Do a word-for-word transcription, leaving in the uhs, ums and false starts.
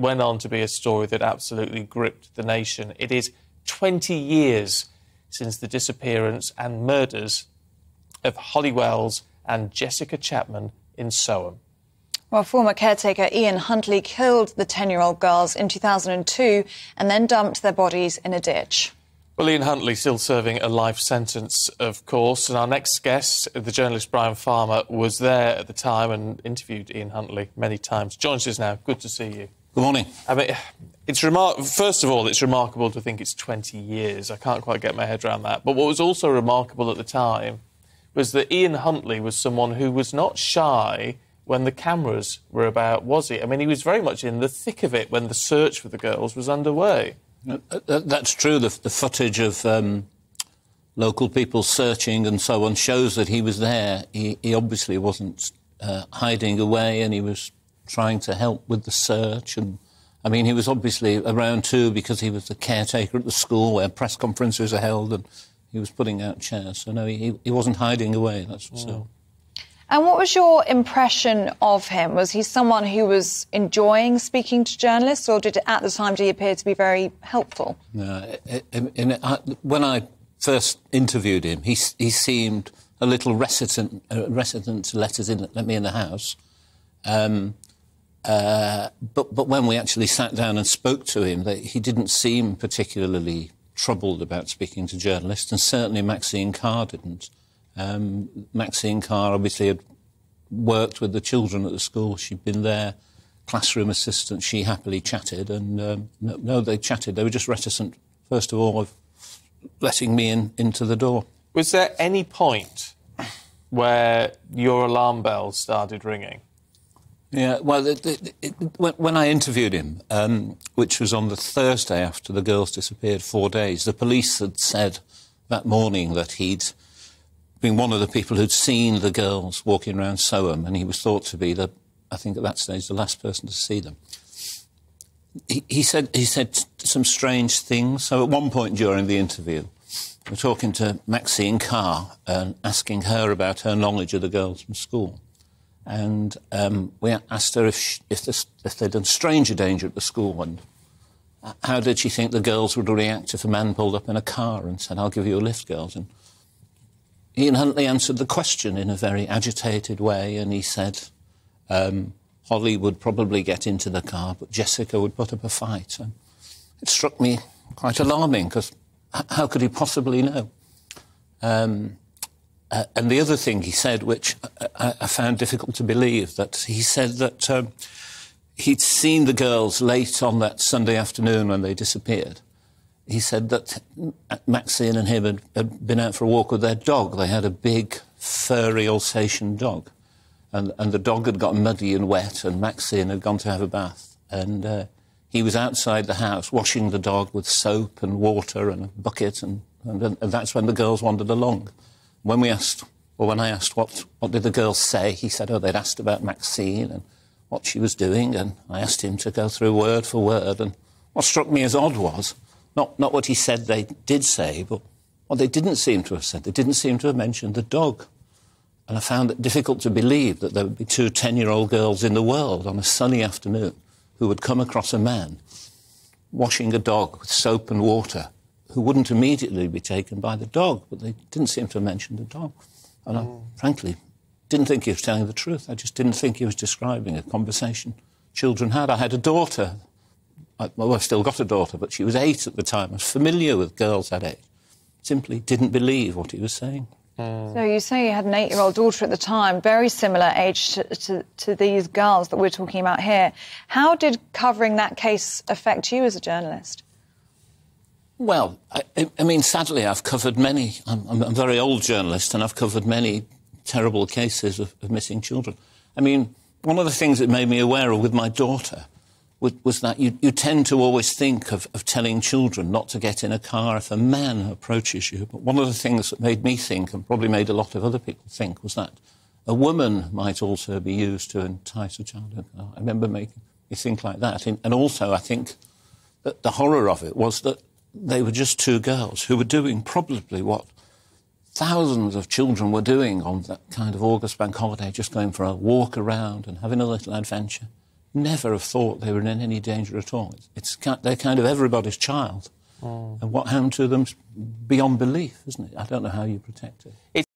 went on to be a story that absolutely gripped the nation. It is twenty years since the disappearance and murders of Holly Wells and Jessica Chapman in Soham. Well, former caretaker Ian Huntley killed the ten-year-old girls in two thousand two and then dumped their bodies in a ditch. Well, Ian Huntley still serving a life sentence, of course. And our next guest, the journalist Brian Farmer, was there at the time and interviewed Ian Huntley many times. Joins us now. Good to see you. Good morning. I mean, it's remar- first of all, it's remarkable to think it's twenty years. I can't quite get my head around that. But what was also remarkable at the time was that Ian Huntley was someone who was not shy when the cameras were about, was he? I mean, he was very much in the thick of it when the search for the girls was underway. That's true. The, the footage of um, local people searching and so on shows that he was there. He, he obviously wasn't uh, hiding away, and he was trying to help with the search. And I mean, he was obviously around too because he was the caretaker at the school where press conferences are held, and he was putting out chairs. So no, he, he wasn't hiding away. That's for sure. And what was your impression of him? Was he someone who was enjoying speaking to journalists, or did at the time did he appear to be very helpful? No, it, it, it, I, when I first interviewed him, he he seemed a little reticent, uh, reticent to let us in, let me in the house. Um, uh, but but when we actually sat down and spoke to him, that he didn't seem particularly troubled about speaking to journalists, and certainly Maxine Carr didn't. Um, Maxine Carr obviously had worked with the children at the school. She'd been their classroom assistant. She happily chatted, and um, no, no, they chatted. They were just reticent, first of all, of letting me in into the door. Was there any point where your alarm bell started ringing? Yeah, well, it, it, it, when I interviewed him, um, which was on the Thursday after the girls disappeared, four days, the police had said that morning that he'd been one of the people who'd seen the girls walking around Soham, and he was thought to be, the, I think at that stage, the last person to see them. He, he said he said some strange things. So at one point during the interview, we're talking to Maxine Carr and asking her about her knowledge of the girls from school, and um, we asked her if she, if, this, if they'd done stranger danger at the school, and how did she think the girls would react if a man pulled up in a car and said, "I'll give you a lift, girls." And Ian Huntley answered the question in a very agitated way, and he said um, Holly would probably get into the car, but Jessica would put up a fight. And it struck me quite alarming, because how could he possibly know? Um, uh, and the other thing he said, which I, I found difficult to believe, that he said that um, he'd seen the girls late on that Sunday afternoon when they disappeared. He said that Maxine and him had, had been out for a walk with their dog. They had a big, furry Alsatian dog. And, and the dog had got muddy and wet, and Maxine had gone to have a bath. And uh, he was outside the house washing the dog with soap and water and a bucket, and, and, and that's when the girls wandered along. When we asked, or when I asked what, what did the girls say, he said, oh, they'd asked about Maxine and what she was doing, and I asked him to go through word for word. And what struck me as odd was, Not, not what he said they did say, but what they didn't seem to have said. They didn't seem to have mentioned the dog. And I found it difficult to believe that there would be two ten-year-old girls in the world on a sunny afternoon who would come across a man washing a dog with soap and water who wouldn't immediately be taken by the dog, but they didn't seem to have mentioned the dog. And I, frankly, didn't think he was telling the truth. I just didn't think he was describing a conversation children had. I had a daughter. I, well, I've still got a daughter, but she was eight at the time. I was familiar with girls that age. Simply didn't believe what he was saying. Mm. So you say you had an eight-year-old daughter at the time, very similar age to, to, to these girls that we're talking about here. How did covering that case affect you as a journalist? Well, I, I mean, sadly, I've covered many. I'm, I'm a very old journalist, and I've covered many terrible cases of, of missing children. I mean, one of the things that made me aware of with my daughter was that you, you tend to always think of, of telling children not to get in a car if a man approaches you. But one of the things that made me think, and probably made a lot of other people think, was that a woman might also be used to entice a child. I remember making me think like that. And also, I think that the horror of it was that they were just two girls who were doing probably what thousands of children were doing on that kind of August bank holiday, just going for a walk around and having a little adventure. never have thought they were in any danger at all. It's, it's They're kind of everybody's child. Mm. And what happened to them's beyond belief, isn't it? I don't know how you protect it. It's